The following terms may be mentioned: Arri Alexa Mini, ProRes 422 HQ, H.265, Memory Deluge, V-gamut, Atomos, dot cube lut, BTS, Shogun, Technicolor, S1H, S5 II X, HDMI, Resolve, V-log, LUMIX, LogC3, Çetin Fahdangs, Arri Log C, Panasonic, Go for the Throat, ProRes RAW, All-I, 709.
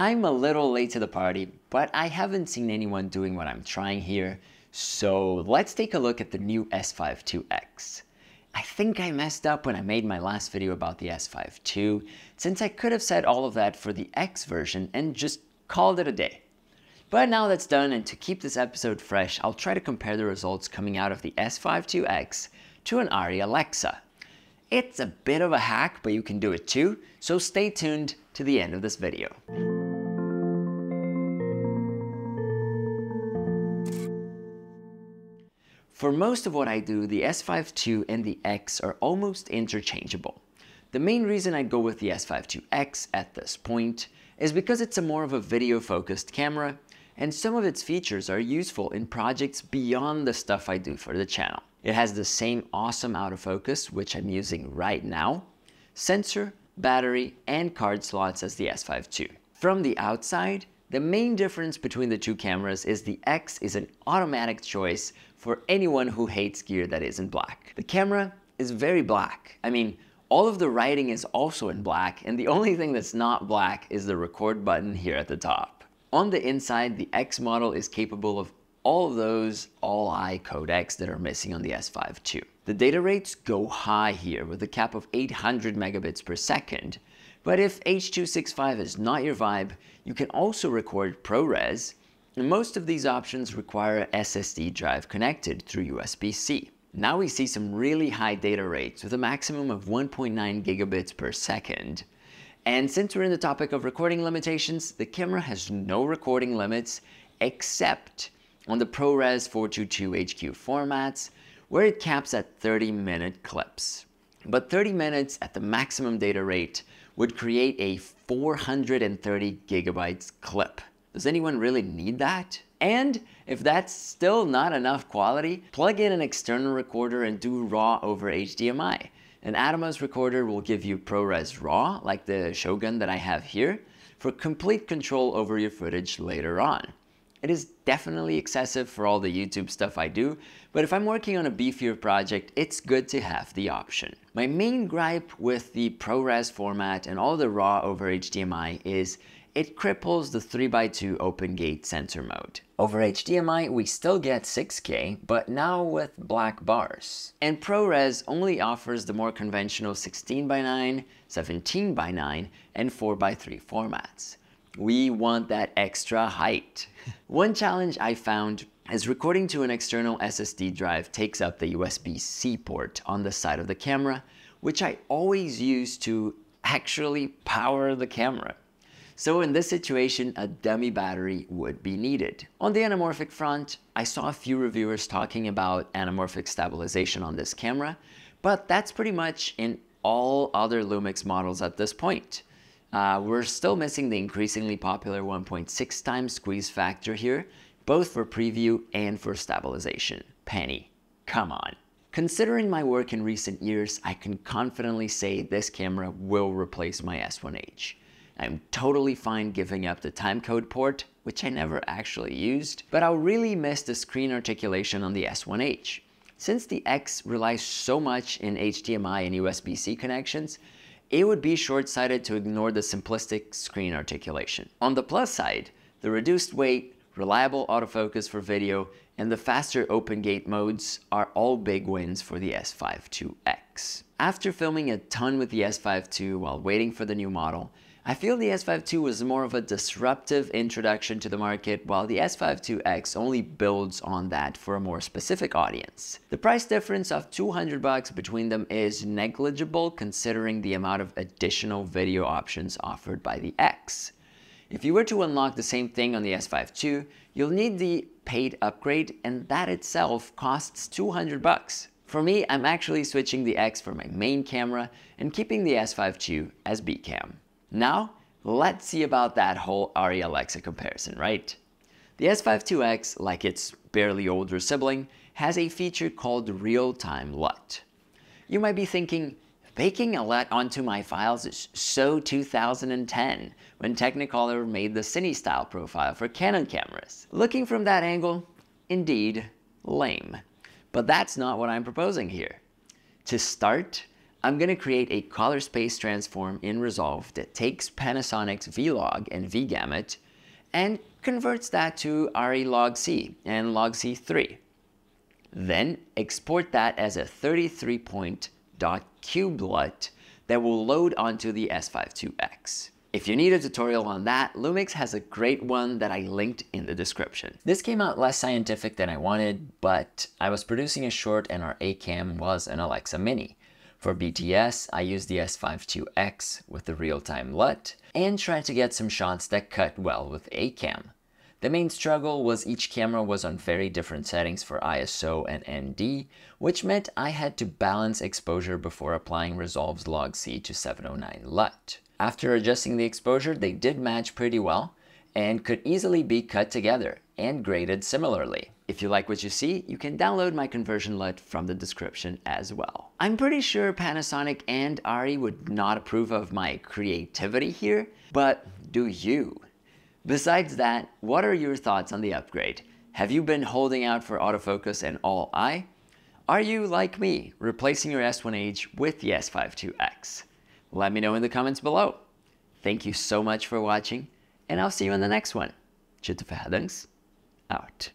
I'm a little late to the party, but I haven't seen anyone doing what I'm trying here, so let's take a look at the new S5 II X. I think I messed up when I made my last video about the S5 II, since I could have said all of that for the X version and just called it a day. But now that's done, and to keep this episode fresh, I'll try to compare the results coming out of the S5 II X to an Arri Alexa. It's a bit of a hack, but you can do it too, so stay tuned to the end of this video. For most of what I do, the S5 II and the X are almost interchangeable. The main reason I'd go with the S5 II X at this point is because it's a more of a video-focused camera, and some of its features are useful in projects beyond the stuff I do for the channel. It has the same awesome autofocus, which I'm using right now, sensor, battery, and card slots as the S5 II. From the outside, the main difference between the two cameras is the X is an automatic choice for anyone who hates gear that isn't black. The camera is very black. I mean, all of the writing is also in black, and the only thing that's not black is the record button here at the top. On the inside, the X model is capable of all of those All-I codecs that are missing on the S5 II. The data rates go high here with a cap of 800 megabits per second, but if H.265 is not your vibe, you can also record ProRes, and most of these options require an SSD drive connected through USB-C. Now we see some really high data rates with a maximum of 1.9 gigabits per second. And since we're in the topic of recording limitations, the camera has no recording limits except on the ProRes 422 HQ formats, where it caps at 30-minute clips. But 30 minutes at the maximum data rate would create a 430 gigabytes clip. Does anyone really need that? And if that's still not enough quality, plug in an external recorder and do RAW over HDMI. An Atomos recorder will give you ProRes RAW, like the Shogun that I have here, for complete control over your footage later on. It is definitely excessive for all the YouTube stuff I do, but if I'm working on a beefier project, it's good to have the option. My main gripe with the ProRes format and all the RAW over HDMI is it cripples the 3x2 open gate sensor mode. Over HDMI, we still get 6K, but now with black bars. And ProRes only offers the more conventional 16x9, 17x9, and 4x3 formats. We want that extra height. One challenge I found is recording to an external SSD drive takes up the USB-C port on the side of the camera, which I always use to actually power the camera. So in this situation, a dummy battery would be needed. On the anamorphic front, I saw a few reviewers talking about anamorphic stabilization on this camera, but that's pretty much in all other Lumix models at this point. We're still missing the increasingly popular 1.6 times squeeze factor here, both for preview and for stabilization. Penny, come on. Considering my work in recent years, I can confidently say this camera will replace my S1H. I'm totally fine giving up the timecode port, which I never actually used, but I'll really miss the screen articulation on the S1H. Since the X relies so much in HDMI and USB-C connections, it would be short-sighted to ignore the simplistic screen articulation. On the plus side, the reduced weight, reliable autofocus for video, and the faster open gate modes are all big wins for the S5 II X. After filming a ton with the S5 II while waiting for the new model, I feel the S5 II was more of a disruptive introduction to the market, while the S5 II X only builds on that for a more specific audience. The price difference of $200 between them is negligible considering the amount of additional video options offered by the X. If you were to unlock the same thing on the S5 II, you'll need the paid upgrade, and that itself costs $200. For me, I'm actually switching the X for my main camera and keeping the S5 II as B cam. Now, let's see about that whole Arri Alexa comparison, right? The S5 II X, like its barely older sibling, has a feature called real-time LUT. You might be thinking, baking a LUT onto my files is so 2010, when Technicolor made the cine-style profile for Canon cameras. Looking from that angle, indeed, lame. But that's not what I'm proposing here. To start, I'm going to create a color space transform in Resolve that takes Panasonic's V-log and V-gamut and converts that to Arri Log C and LogC3. Then export that as a 33-point dot cube lut that will load onto the S52 X. If you need a tutorial on that, Lumix has a great one that I linked in the description. This came out less scientific than I wanted, but I was producing a short and our A-cam was an Alexa Mini. For BTS, I used the S52 X with the real-time LUT and tried to get some shots that cut well with A-cam. The main struggle was each camera was on very different settings for ISO and ND, which meant I had to balance exposure before applying Resolve's Log C to 709 LUT. After adjusting the exposure, they did match pretty well and could easily be cut together and graded similarly. If you like what you see, you can download my conversion LUT from the description as well. I'm pretty sure Panasonic and Arri would not approve of my creativity here, but do you? Besides that, what are your thoughts on the upgrade? Have you been holding out for autofocus and All-I? Are you, like me, replacing your S1H with the S52 X? Let me know in the comments below. Thank you so much for watching, and I'll see you in the next one. Çetin Fahdangs, out.